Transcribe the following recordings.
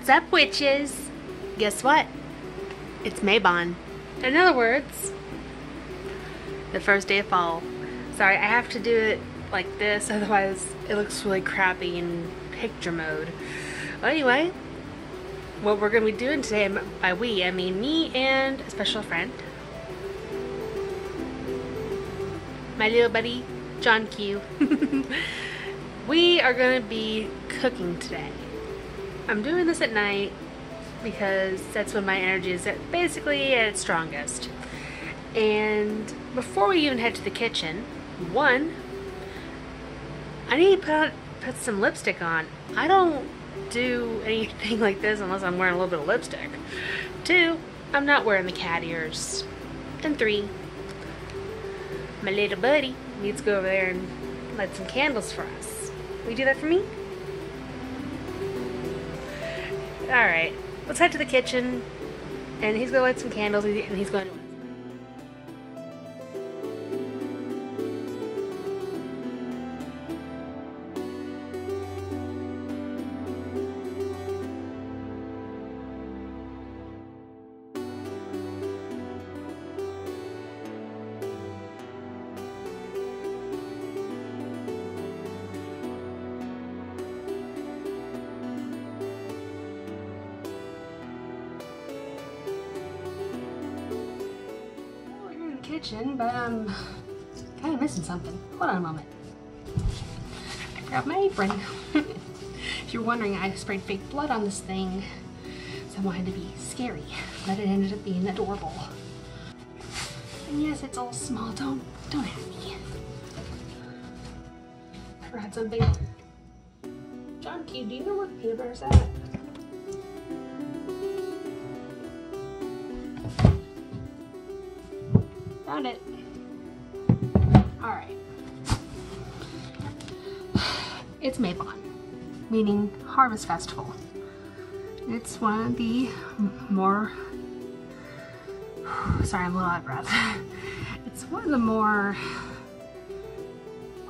What's up, witches? Guess what? It's Mabon. In other words, the first day of fall. Sorry, I have to do it like this, otherwise it looks really crappy in picture mode. Well, anyway, what we're going to be doing today, by we, I mean me and a special friend. My little buddy, John Q. We are going to be cooking today. I'm doing this at night because that's when my energy is basically at its strongest. And before we even head to the kitchen, one, I need to put some lipstick on. I don't do anything like this unless I'm wearing a little bit of lipstick. Two, I'm not wearing the cat ears. And three, my little buddy needs to go over there and light some candles for us. Will you do that for me? Alright, let's head to the kitchen, and he's gonna light some candles, and he's going to... kitchen, but I'm kind of missing something. Hold on a moment. I grabbed my apron. If you're wondering, I sprayed fake blood on this thing, so I wanted to be scary, but it ended up being adorable. And yes, it's all small. Don't at me. I forgot something. John Q, do you know where peanut butter's at? Found it. All right. It's Mabon, meaning Harvest Festival. It's one of the more... Sorry, I'm a little out of breath. It's one of the more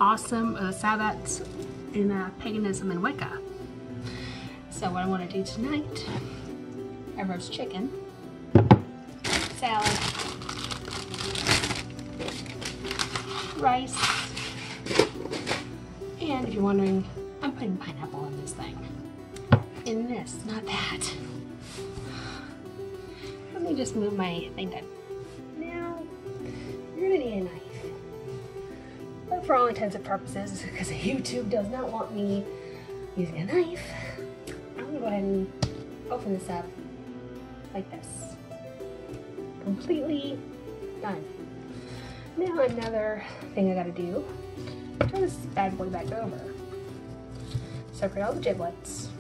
awesome Sabbats in Paganism and Wicca. So what I want to do tonight, I roast chicken, salad, rice, and if you're wondering, I'm putting pineapple in this thing. In this, not that. Let me just move my thing down. Now, you're gonna need a knife. But for all intents and purposes, because YouTube does not want me using a knife, I'm gonna go ahead and open this up like this. Completely done. Now another thing I gotta do, turn this bad boy back over. Separate all the giblets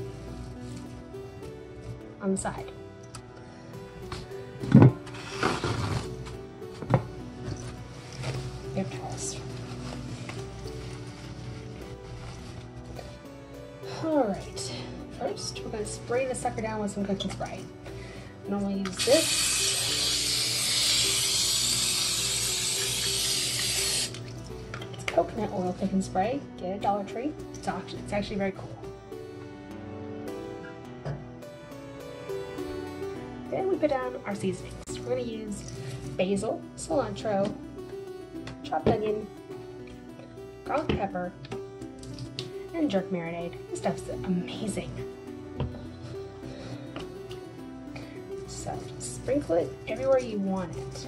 on the side. Air towels. Alright, first we're gonna spray the sucker down with some cooking spray. I normally use this. Coconut oil cooking spray. Get it at Dollar Tree. It's actually very cool. Then we put down our seasonings. We're going to use basil, cilantro, chopped onion, garlic pepper, and jerk marinade. This stuff's amazing. So sprinkle it everywhere you want it.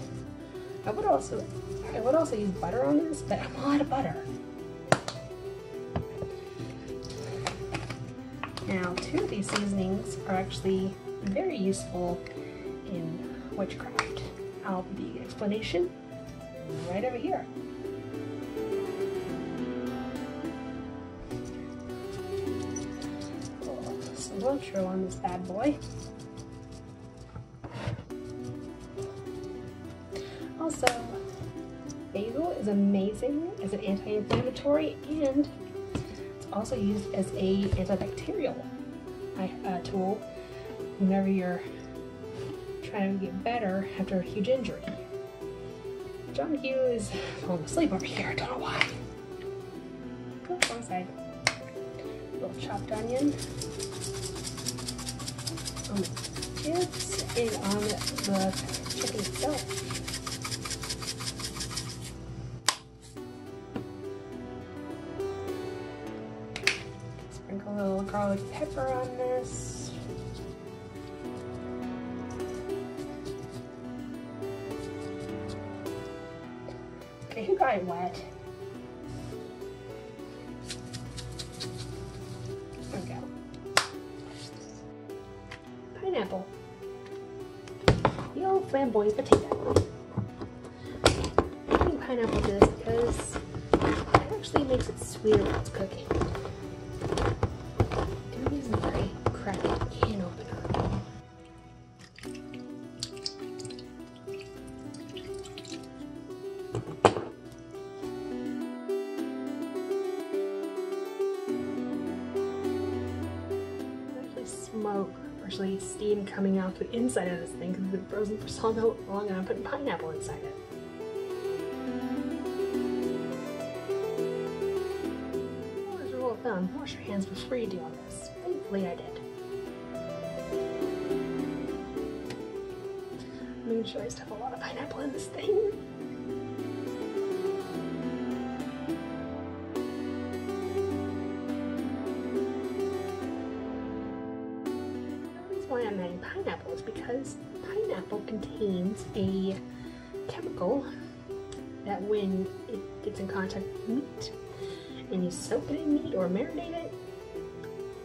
I would also use butter on this, but I'm all out of butter. Now, two of these seasonings are actually very useful in witchcraft. I'll put the explanation right over here. Cool. So cilantro on this bad boy. Also, basil is amazing as an anti-inflammatory, and it's also used as a antibacterial tool whenever you're trying to get better after a huge injury. John Q is falling asleep over here, don't know why. Go, wrong side. A little chopped onion. on the kids and on the chicken itself. Sprinkle a little garlic pepper on this. You got it wet. There we go. Pineapple. The old flamboyant potato. I'm putting pineapple to this because it actually makes it sweeter when it's cooking. The reason I crack it can open. Smoke, actually steam coming out the inside of this thing because it's been frozen for so long and I'm putting pineapple inside it. Well, as a rule of thumb, wash your hands before you do all this. Thankfully I did. I'm going to sure I just have a lot of pineapple in this thing. I'm adding pineapple is because pineapple contains a chemical that when it gets in contact with meat and you soak it in meat or marinate it,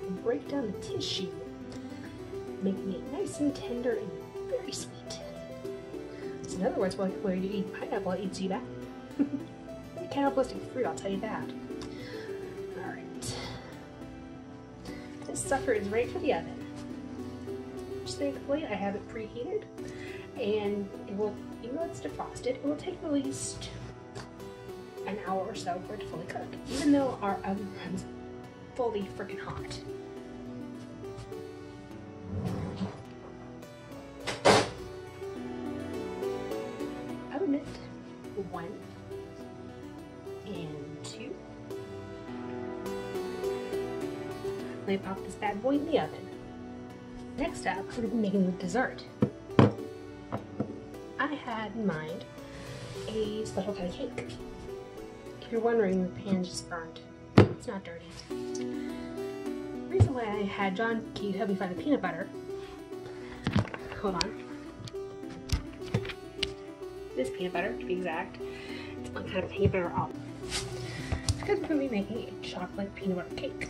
you break down the tissue, making it nice and tender and very sweet. So in other words, while you eat pineapple, it eats you back. Very cannibalistic fruit, I'll tell you that. Alright. This sucker is ready for the oven. Thankfully, I have it preheated, and it will, even though it's defrosted, it will take at least an hour or so for it to fully cook, even though our oven runs fully freaking hot. Oven it 1 and 2. Let me pop this bad boy in the oven. Next up, I'm going to be making the dessert. I had in mind a special kind of cake. If you're wondering, the pan just burned. It's not dirty. Recently, I had John Q help me find the peanut butter. Hold on. This peanut butter, to be exact. It's one kind of peanut butter almond. Because we're going to be making a chocolate peanut butter cake.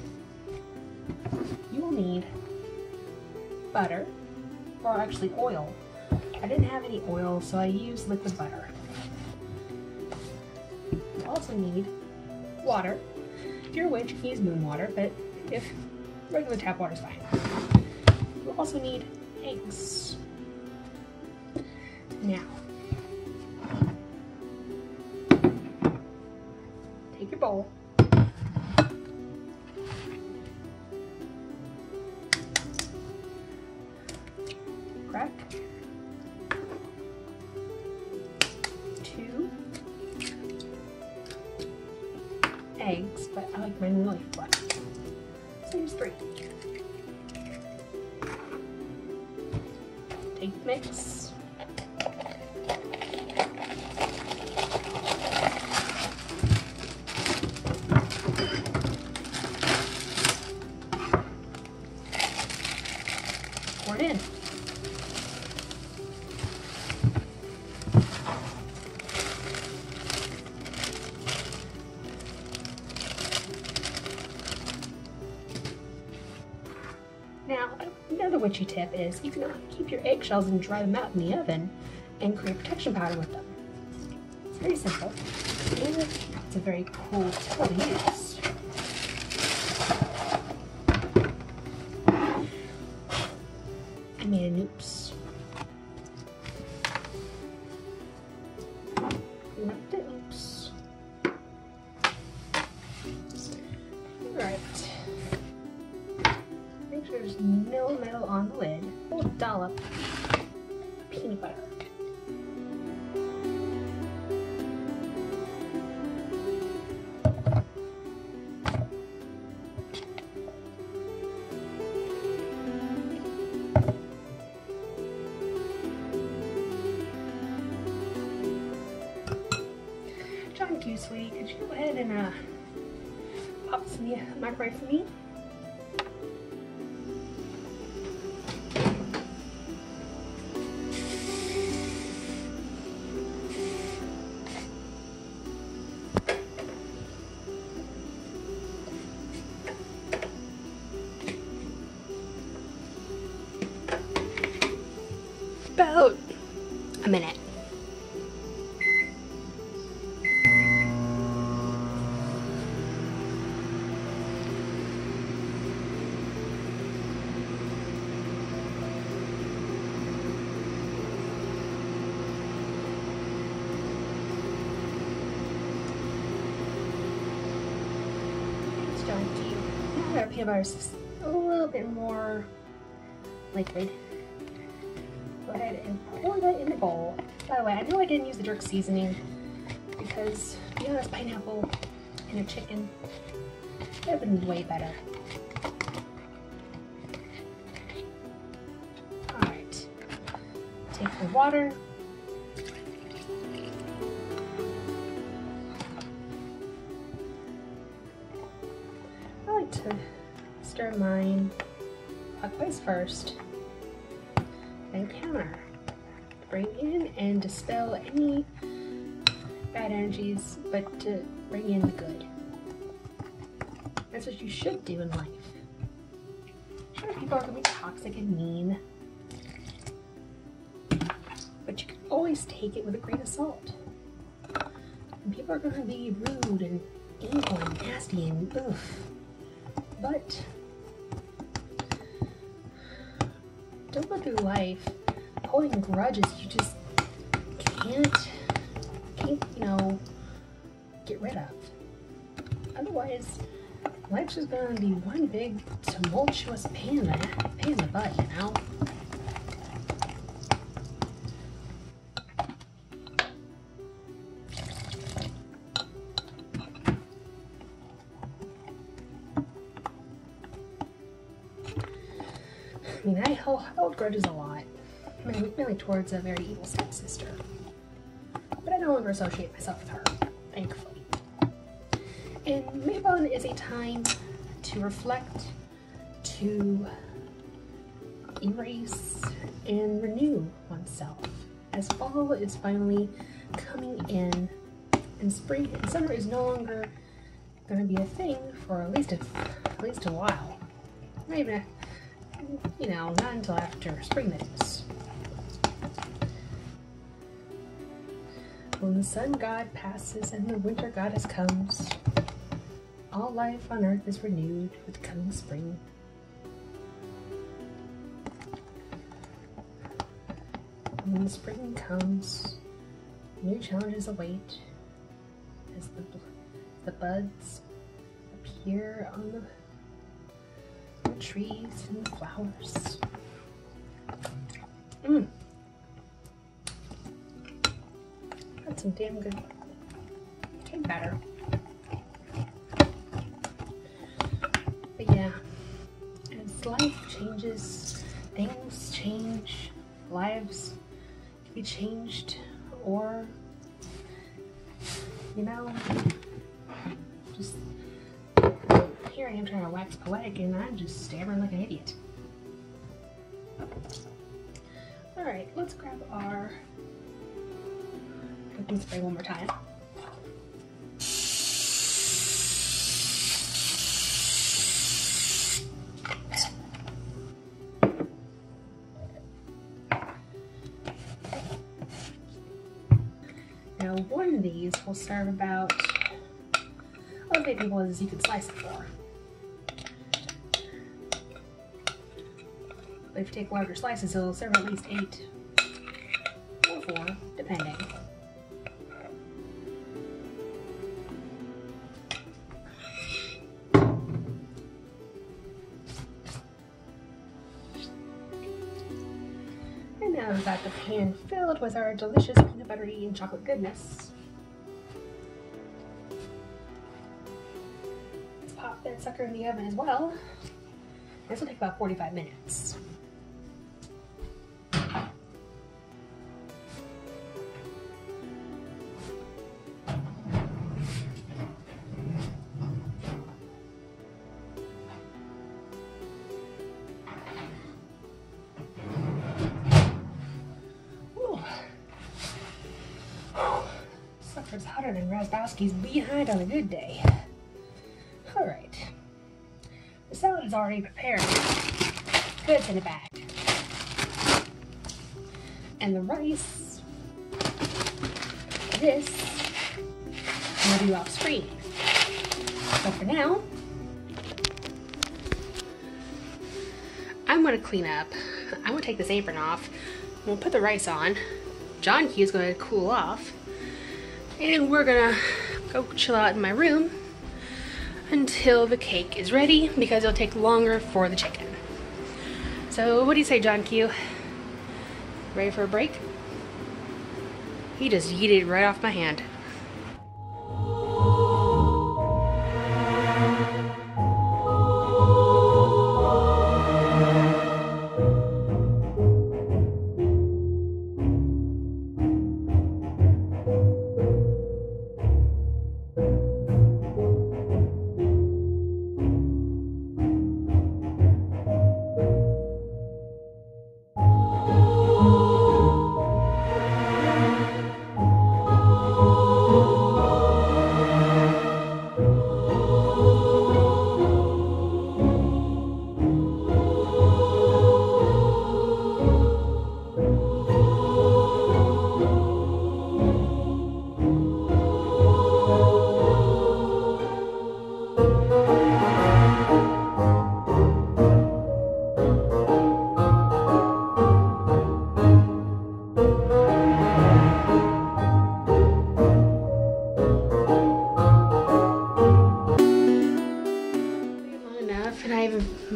You will need butter, or actually oil. I didn't have any oil, so I used liquid butter. You also need water. If you're a witch, you can use moon water, but if regular tap water is fine. You also need eggs. Now, take your bowl. Crack 2 eggs, but I like mine really flat. So here's 3. Take the mix. Pour it in. Now, another witchy tip is you can keep your eggshells and dry them out in the oven and create protection powder with them. It's very simple, and it's a very cool tool to use. I made an oops. Not the oops. Alright. There's no metal on the lid. A little dollop of peanut butter. you, sweetie. Could you go ahead and pop some in the microwave for me? About a minute. John Q. Now our peanut butter is just a little bit more liquid. Go ahead and pour that in the bowl. By the way, I know I didn't use the jerk seasoning because, you know, there's pineapple and a chicken. It would have been way better. Alright, take the water. To stir mine clockwise first, then counter. Bring in and dispel any bad energies, but to bring in the good. That's what you should do in life. I'm sure people are going to be toxic and mean, but you can always take it with a grain of salt. And people are going to be rude and evil and nasty and oof. But don't go through life holding grudges. You just can't, you know, get rid of. Otherwise, life's just gonna be one big tumultuous pain in the butt, you know. I mean, I hold grudges a lot, mainly towards a very evil stepsister, but I no longer associate myself with her, thankfully. And Mabon is a time to reflect, to erase, and renew oneself, as fall is finally coming in, and spring and summer is no longer going to be a thing for at least a while. Not even a, you know, not until after spring, that is. When the sun god passes and the winter goddess comes, all life on earth is renewed with coming spring. When the spring comes, new challenges await as the buds appear on the trees and the flowers. That's some damn good batter. But yeah, as life changes, things change, lives can be changed, or, you know, just here I am trying to wax poetic and I'm just stammering like an idiot. Alright, let's grab our cooking spray one more time. Now one of these will serve about, what big people is you can slice it for. If you take larger slices, it'll serve at least 8 or 4, depending. And now we've got the pan filled with our delicious peanut buttery and chocolate goodness. Let's pop that sucker in the oven as well. This will take about 45 minutes. Alfred's hotter than Razdowski's behind on a good day. Alright. The salad's already prepared. Goods in the bag. And the rice. This. I'll do off screen. But for now, I'm gonna clean up. I'm gonna take this apron off. We'll put the rice on. John Q's gonna cool off. And we're gonna go chill out in my room until the cake is ready, because it'll take longer for the chicken. So what do you say, John Q? Ready for a break? He just yeeted it right off my hand.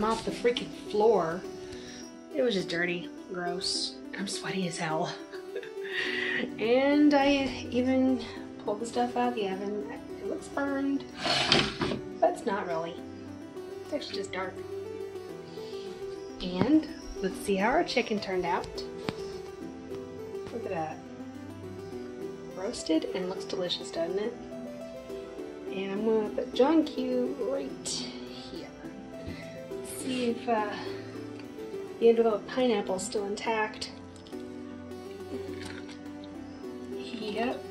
Off the freaking floor. It was just dirty, gross. I'm sweaty as hell. And I even pulled the stuff out of the oven. It looks burned, but it's not really. It's actually just dark. And let's see how our chicken turned out. Look at that. Roasted and looks delicious, doesn't it? And I'm gonna put John Q right here. See if the end of the pineapple is still intact. Yep.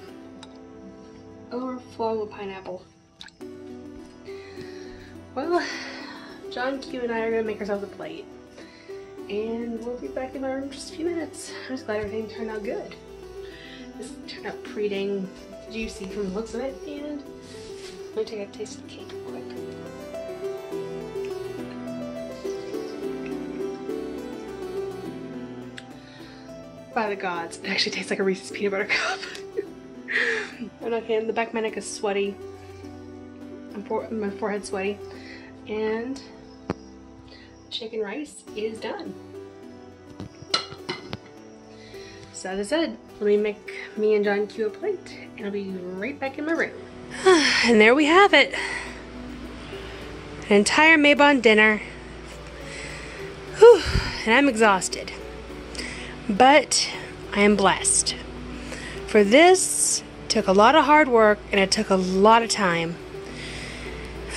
Overflow with pineapple. Well, John Q and I are going to make ourselves a plate. And we'll be back in my room in just a few minutes. I'm just glad everything turned out good. This turned out pretty dang juicy from the looks of it. And I'm going to take a taste of the cake real quick. By the gods, it actually tastes like a Reese's peanut butter cup. I'm not kidding. The back of my neck is sweaty. My forehead's sweaty. And chicken rice is done. So as I said, let me make me and John Q a plate, and I'll be right back in my room. And there we have it. An entire Mabon dinner. Whew, and I'm exhausted. But I am blessed. For this took a lot of hard work, and it took a lot of time.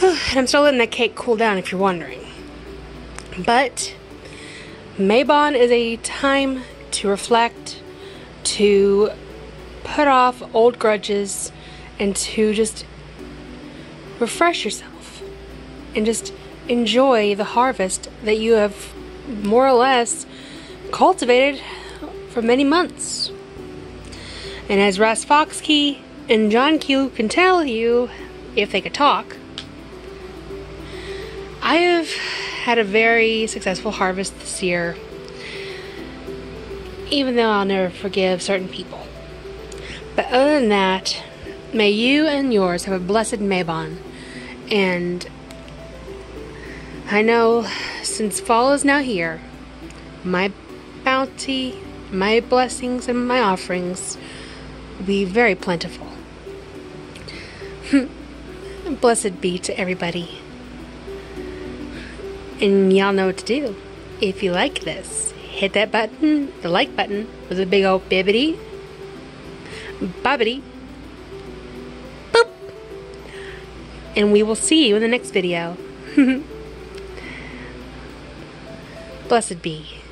And I'm still letting that cake cool down, if you're wondering. But Mabon is a time to reflect, to put off old grudges, and to just refresh yourself and just enjoy the harvest that you have more or less cultivated for many months. And as Ras Foxkey and John Q can tell you, if they could talk, I have had a very successful harvest this year, even though I'll never forgive certain people. But other than that, may you and yours have a blessed Mabon. And I know, since fall is now here, my bounty, my blessings, and my offerings will be very plentiful. Blessed be to everybody. And y'all know what to do. If you like this, hit that button, the like button, with a big old bibbity, bobbity, boop. And we will see you in the next video. Blessed be.